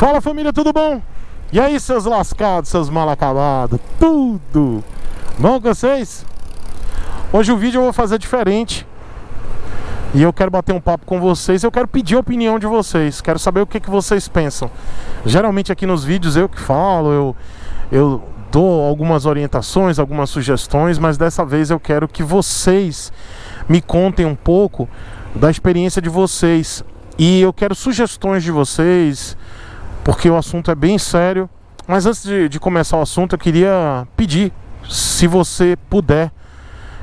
Fala família, tudo bom? E aí seus lascados, seus mal acabados, tudo bom com vocês? Hoje o vídeo eu vou fazer diferente. E eu quero bater um papo com vocês, eu quero pedir a opinião de vocês, quero saber o que vocês pensam. Geralmente aqui nos vídeos eu que falo, eu dou algumas orientações, algumas sugestões, mas dessa vez eu quero que vocês me contem um pouco da experiência de vocês. E eu quero sugestões de vocês, porque o assunto é bem sério. Mas antes de começar o assunto, eu queria pedir, se você puder,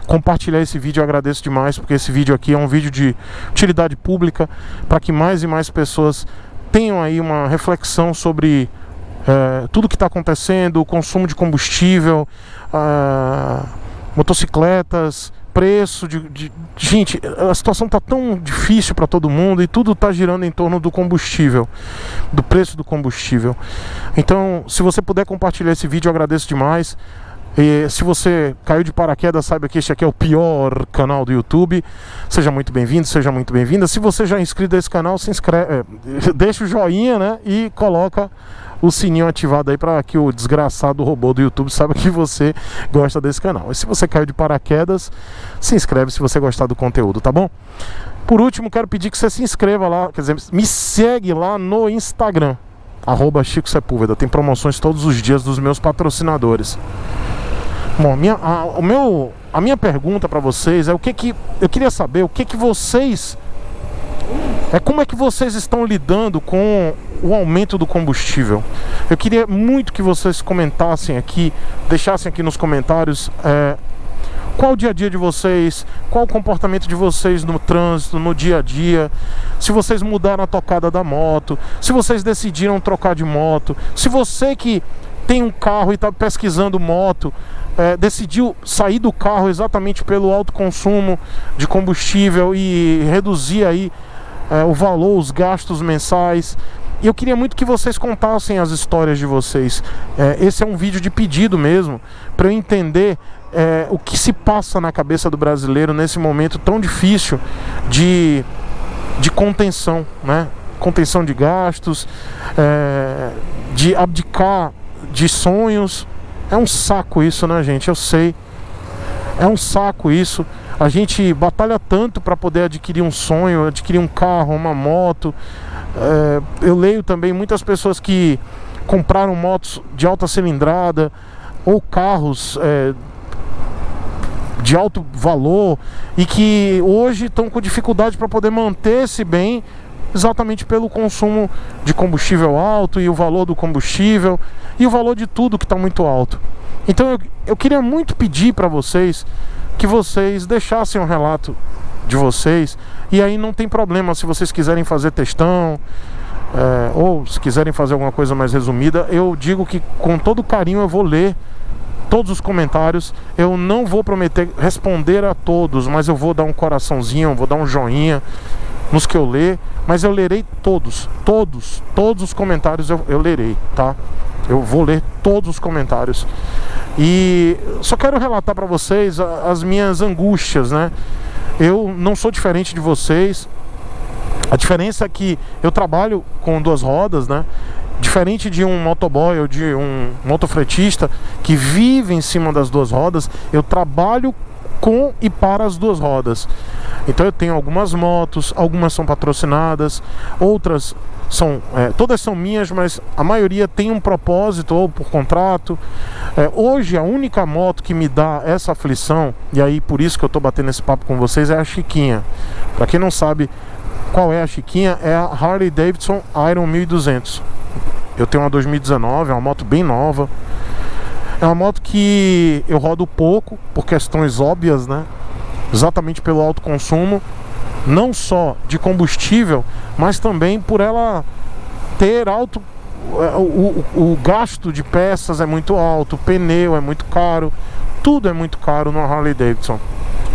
compartilhar esse vídeo. Eu agradeço demais, porque esse vídeo aqui é um vídeo de utilidade pública, para que mais e mais pessoas tenham aí uma reflexão sobre tudo que está acontecendo, o consumo de combustível, motocicletas, preço de... Gente, a situação está tão difícil para todo mundo e tudo está girando em torno do combustível, do preço do combustível. Então, se você puder compartilhar esse vídeo, eu agradeço demais. E se você caiu de paraquedas, saiba que este aqui é o pior canal do YouTube. Seja muito bem-vindo, seja muito bem-vinda. Se você já é inscrito nesse canal, se inscreve, deixa o joinha, né? E coloca o sininho ativado aí para que o desgraçado robô do YouTube saiba que você gosta desse canal. E se você caiu de paraquedas, se inscreve se você gostar do conteúdo, tá bom? Por último, quero pedir que você se inscreva lá, quer dizer, me segue lá no Instagram, @Chico Sepúlveda. Tem promoções todos os dias dos meus patrocinadores. Bom, a minha pergunta para vocês é eu queria saber o que vocês... como é que vocês estão lidando com o aumento do combustível? Eu queria muito que vocês comentassem aqui, deixassem aqui nos comentários qual o dia a dia de vocês, qual o comportamento de vocês no trânsito, no dia a dia, se vocês mudaram a tocada da moto, se vocês decidiram trocar de moto, se você que tem um carro e está pesquisando moto, decidiu sair do carro exatamente pelo alto consumo de combustível e reduzir aí o valor, os gastos mensais. E eu queria muito que vocês contassem as histórias de vocês. Esse é um vídeo de pedido mesmo, para eu entender o que se passa na cabeça do brasileiro nesse momento tão difícil de contenção, né? Contenção de gastos, de abdicar de sonhos. É um saco isso, né, gente? Eu sei. É um saco isso. A gente batalha tanto para poder adquirir um sonho, adquirir um carro, uma moto. Eu leio também muitas pessoas que compraram motos de alta cilindrada ou carros de alto valor e que hoje estão com dificuldade para poder manter esse bem, exatamente pelo consumo de combustível alto e o valor do combustível e o valor de tudo que está muito alto. Então eu queria muito pedir para vocês que vocês deixassem um relato de vocês. E aí não tem problema se vocês quiserem fazer textão ou se quiserem fazer alguma coisa mais resumida. Eu digo que com todo carinho eu vou ler todos os comentários. Eu não vou prometer responder a todos, mas eu vou dar um coraçãozinho, vou dar um joinha nos que eu ler, mas eu lerei todos os comentários eu lerei, tá? Eu vou ler todos os comentários. E só quero relatar para vocês as minhas angústias, né? Eu não sou diferente de vocês. A diferença é que eu trabalho com duas rodas, né? Diferente de um motoboy ou de um motofretista que vive em cima das duas rodas, eu trabalho com e para as duas rodas. Então eu tenho algumas motos, algumas são patrocinadas, outras são, todas são minhas, mas a maioria tem um propósito ou por contrato. Hoje a única moto que me dá essa aflição, e aí por isso que eu estou batendo esse papo com vocês, é a Chiquinha. Para quem não sabe qual é a Chiquinha, é a Harley Davidson Iron 1200. Eu tenho uma 2019, é uma moto bem nova. É uma moto que eu rodo pouco, por questões óbvias, né? Exatamente pelo alto consumo, não só de combustível, mas também por ela ter alto... O gasto de peças é muito alto, o pneu é muito caro, tudo é muito caro no Harley Davidson.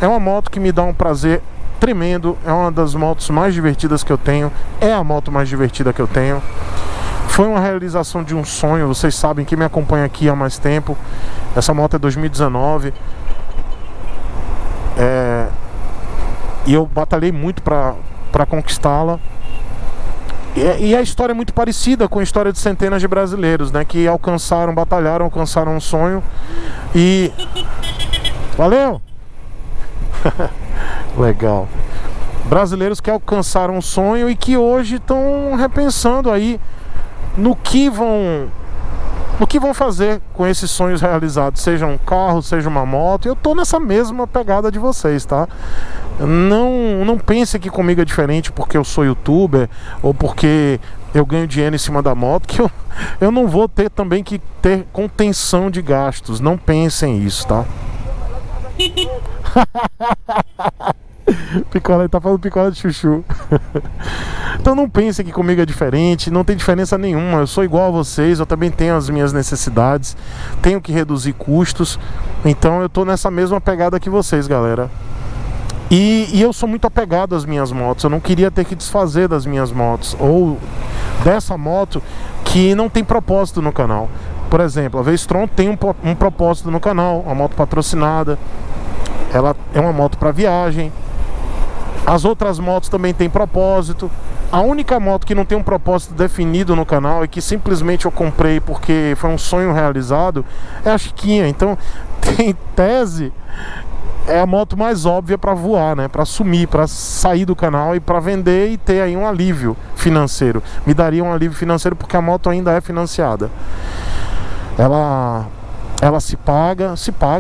É uma moto que me dá um prazer tremendo, é uma das motos mais divertidas que eu tenho, é a moto mais divertida que eu tenho. Foi uma realização de um sonho, vocês sabem, quem me acompanha aqui há mais tempo. Essa moto é 2019. E eu batalhei muito para conquistá-la. E a história é muito parecida com a história de centenas de brasileiros, né? Que alcançaram, batalharam, alcançaram um sonho e... Valeu! Legal. Brasileiros que alcançaram um sonho e que hoje estão repensando aí no que vão fazer com esses sonhos realizados, seja um carro, seja uma moto. Eu tô nessa mesma pegada de vocês, tá? Não pense que comigo é diferente porque eu sou youtuber ou porque eu ganho dinheiro em cima da moto, que eu não vou ter também que ter contenção de gastos. Não pensem isso, tá? Picola, ele tá falando picola de chuchu. Então não pensem que comigo é diferente. Não tem diferença nenhuma, eu sou igual a vocês. Eu também tenho as minhas necessidades, tenho que reduzir custos. Então eu tô nessa mesma pegada que vocês, galera. E eu sou muito apegado às minhas motos. Eu não queria ter que desfazer das minhas motos ou dessa moto que não tem propósito no canal. Por exemplo, a V-Strom tem um propósito no canal. Uma moto patrocinada, ela é uma moto para viagem. As outras motos também têm propósito. A única moto que não tem um propósito definido no canal e que simplesmente eu comprei porque foi um sonho realizado é a Chiquinha. Então, em tese, é a moto mais óbvia para voar, né? Para sumir, para sair do canal e para vender e ter aí um alívio financeiro. Me daria um alívio financeiro porque a moto ainda é financiada. Ela se paga,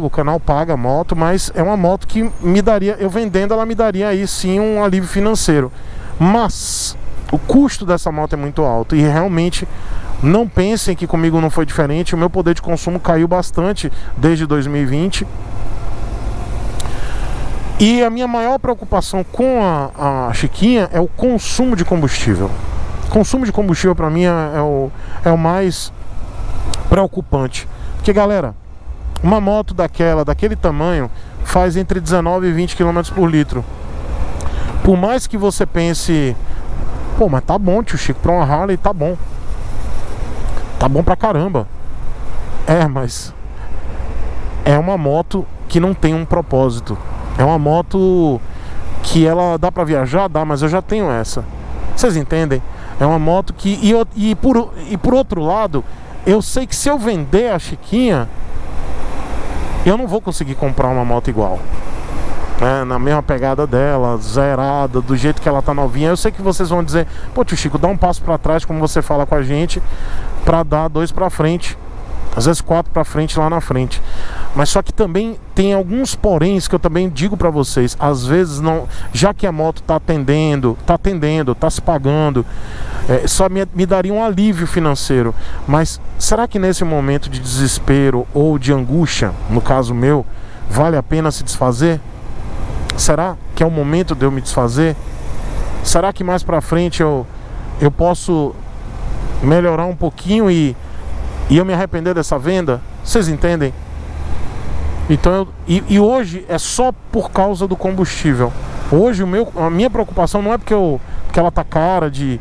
o canal paga a moto, mas é uma moto que me daria, eu vendendo ela me daria aí sim um alívio financeiro. Mas o custo dessa moto é muito alto e realmente não pensem que comigo não foi diferente. O meu poder de consumo caiu bastante desde 2020. E a minha maior preocupação com a Chiquinha é o consumo de combustível. Consumo de combustível para mim é o mais preocupante. Porque, galera, uma moto daquele tamanho faz entre 19 e 20 km por litro. Por mais que você pense, pô, mas tá bom, tio Chico, pra uma Harley tá bom. Tá bom pra caramba. É, mas é uma moto que não tem um propósito. É uma moto que ela dá pra viajar? Dá, mas eu já tenho essa. Vocês entendem? É uma moto que... E por outro lado... Eu sei que se eu vender a Chiquinha, eu não vou conseguir comprar uma moto igual, né? Na mesma pegada dela, zerada, do jeito que ela tá novinha. Eu sei que vocês vão dizer, pô, tio Chico, dá um passo pra trás, como você fala com a gente, pra dar 2 pra frente, às vezes 4 pra frente lá na frente. Mas só que também tem alguns poréns que eu também digo pra vocês. Às vezes não, já que a moto tá atendendo, tá se pagando, só me daria um alívio financeiro. Mas será que nesse momento de desespero ou de angústia, no caso meu, vale a pena se desfazer? Será que é o momento de eu me desfazer? Será que mais pra frente eu posso melhorar um pouquinho e eu me arrepender dessa venda? Vocês entendem? Então e hoje é só por causa do combustível. Hoje a minha preocupação não é porque ela tá cara de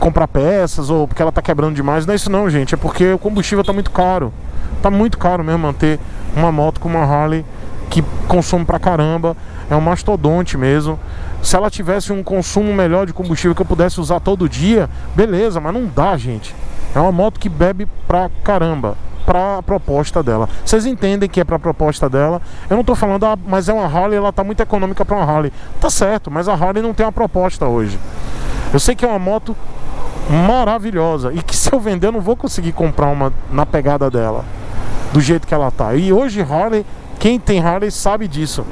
comprar peças ou porque ela tá quebrando demais, não é isso não, gente. É porque o combustível tá muito caro. Tá muito caro mesmo manter uma moto como uma Harley, que consome pra caramba. É um mastodonte mesmo. Se ela tivesse um consumo melhor de combustível que eu pudesse usar todo dia, beleza, mas não dá, gente. É uma moto que bebe pra caramba, pra proposta dela. Vocês entendem que é pra proposta dela. Eu não tô falando, ah, mas é uma Harley, ela tá muito econômica pra uma Harley. Tá certo, mas a Harley não tem uma proposta hoje. Eu sei que é uma moto maravilhosa e que se eu vender eu não vou conseguir comprar uma na pegada dela, do jeito que ela tá. E hoje Harley, quem tem Harley sabe disso.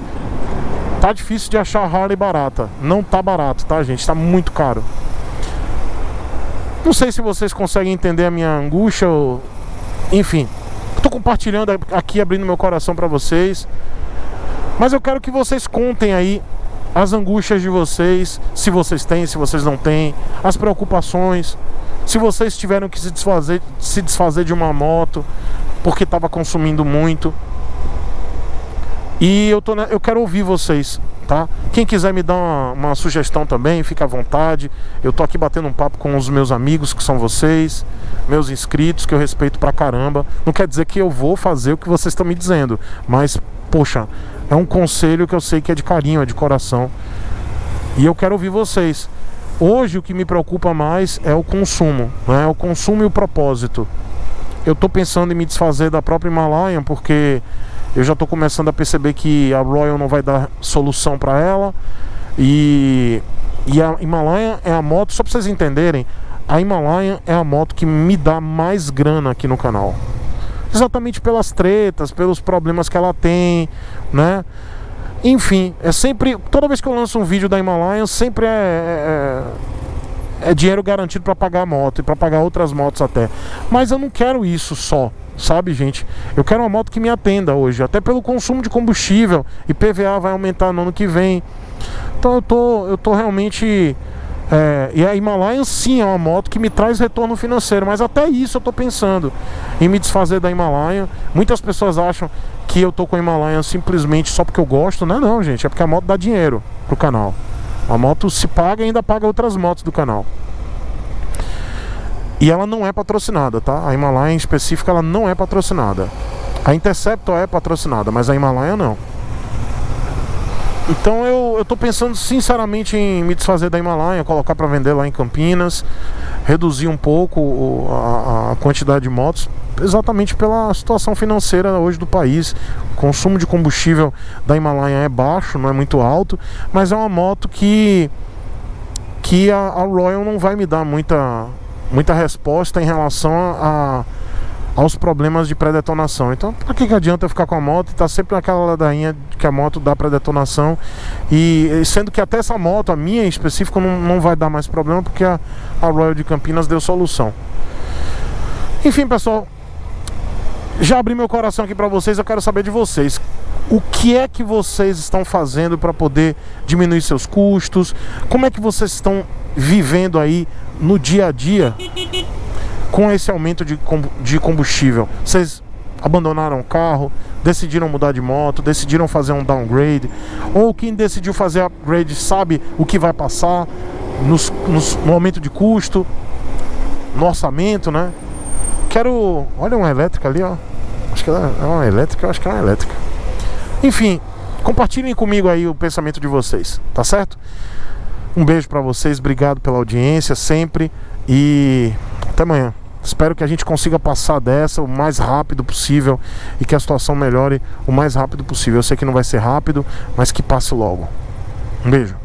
Tá difícil de achar Harley barata. Não tá barato, tá, gente? Tá muito caro. Não sei se vocês conseguem entender a minha angústia ou... Enfim, estou compartilhando aqui, abrindo meu coração para vocês. Mas eu quero que vocês contem aí as angústias de vocês, se vocês têm, se vocês não têm, as preocupações, se vocês tiveram que se desfazer de uma moto porque estava consumindo muito. E eu quero ouvir vocês, tá? Quem quiser me dar uma sugestão também, fica à vontade. Eu tô aqui batendo um papo com os meus amigos, que são vocês, meus inscritos, que eu respeito pra caramba. Não quer dizer que eu vou fazer o que vocês estão me dizendo, mas, poxa, é um conselho que eu sei que é de carinho, é de coração. E eu quero ouvir vocês. Hoje o que me preocupa mais é o consumo, né? O consumo e o propósito. Eu tô pensando em me desfazer da própria Himalayan, porque eu já tô começando a perceber que a Royal não vai dar solução para ela. E a Himalayan é a moto, só para vocês entenderem, a Himalayan é a moto que me dá mais grana aqui no canal. Exatamente pelas tretas, pelos problemas que ela tem, né? Enfim, é sempre, toda vez que eu lanço um vídeo da Himalayan, sempre é dinheiro garantido para pagar a moto e para pagar outras motos até. Mas eu não quero isso só, sabe, gente? Eu quero uma moto que me atenda hoje, até pelo consumo de combustível, e PVA vai aumentar no ano que vem. Então eu tô realmente... e a Himalayan sim é uma moto que me traz retorno financeiro, mas até isso eu tô pensando em me desfazer da Himalayan. Muitas pessoas acham que eu tô com a Himalayan simplesmente só porque eu gosto, né? Não, gente, é porque a moto dá dinheiro pro canal. A moto se paga e ainda paga outras motos do canal. E ela não é patrocinada, tá? A Himalayan em específico, ela não é patrocinada. A Interceptor é patrocinada, mas a Himalayan não. Então eu tô pensando sinceramente em me desfazer da Himalayan, colocar para vender lá em Campinas, reduzir um pouco a quantidade de motos, exatamente pela situação financeira hoje do país. O consumo de combustível da Himalayan é baixo, não é muito alto, mas é uma moto que a Royal não vai me dar muita resposta em relação aos problemas de pré-detonação. Então pra que adianta eu ficar com a moto e tá sempre naquela ladainha que a moto dá pré-detonação, e sendo que até essa moto, a minha em específico, não vai dar mais problema, porque a Royal de Campinas deu solução. Enfim, pessoal, já abri meu coração aqui pra vocês. Eu quero saber de vocês, o que é que vocês estão fazendo para poder diminuir seus custos? Como é que vocês estão vivendo aí no dia a dia com esse aumento de combustível? Vocês abandonaram o carro, decidiram mudar de moto, decidiram fazer um downgrade, ou quem decidiu fazer upgrade sabe o que vai passar no aumento de custo, no orçamento, né? Quero... Olha uma elétrica ali, ó. Acho que é uma elétrica, Enfim, compartilhem comigo aí o pensamento de vocês, tá certo? Um beijo pra vocês, obrigado pela audiência sempre, e até amanhã. Espero que a gente consiga passar dessa o mais rápido possível e que a situação melhore o mais rápido possível. Eu sei que não vai ser rápido, mas que passe logo. Um beijo.